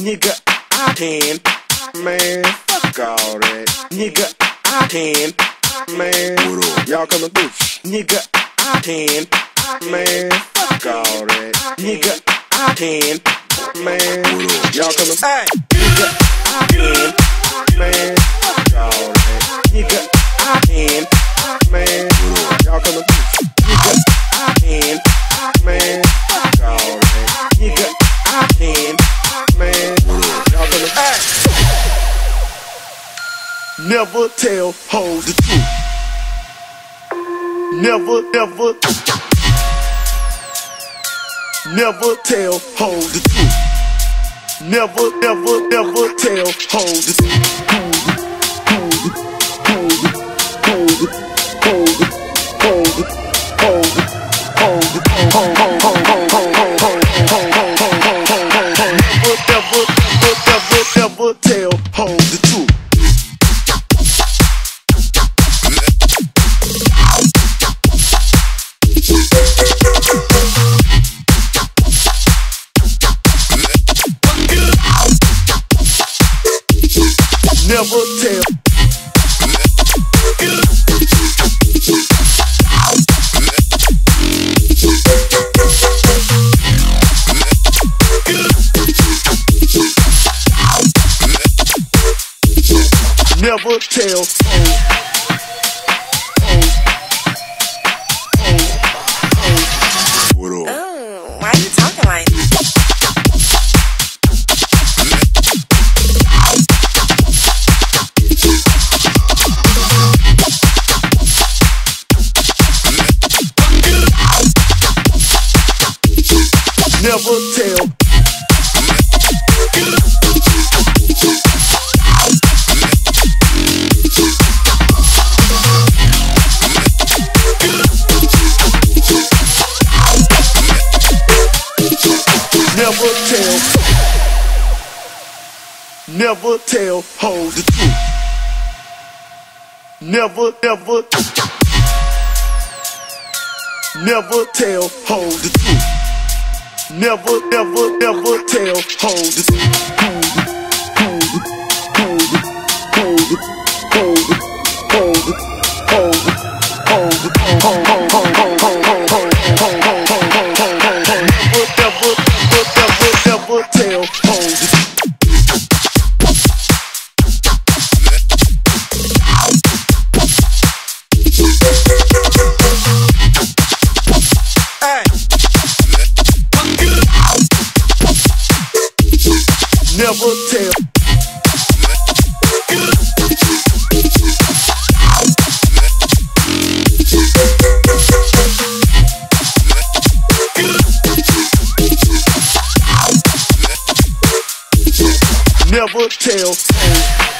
Nigga, I can, man, fuck all that. Nigga, I can, man, what up? Y'all coming through. Nigga, I can, man, fuck all that. Nigga, I can, man, what up? Y'all coming through. Nigga, I can, man, fuck all that. Nigga, I can, man, what up? Y'all coming through. Nigga, I can, man, fuck all that. Nigga, I can. Never tell hoes the truth. Never. Never tell hoes the truth. Never tell hoes the truth. Never tell hoes the truth. Never tell. Never tell. What up? Ooh, why you talking like that? Never tell. Never tell. Never tell hoes the truth. Never tell hoes the truth. Never tell hoes the truth. Never tell hoes the truth. Never tell. Never tell.